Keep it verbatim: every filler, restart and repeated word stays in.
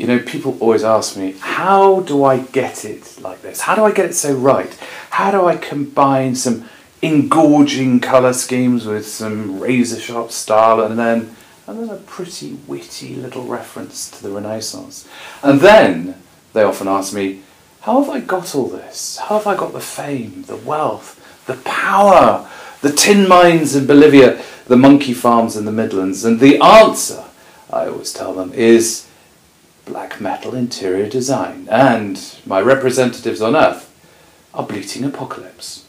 You know, people always ask me, how do I get it like this? How do I get it so right? How do I combine some engorging colour schemes with some razor sharp style and then and then a pretty witty little reference to the Renaissance? And then they often ask me, how have I got all this? How have I got the fame, the wealth, the power, the tin mines in Bolivia, the monkey farms in the Midlands? And the answer, I always tell them, is Black Metal Interior Design, and my representatives on earth are Bleating Apocalypse.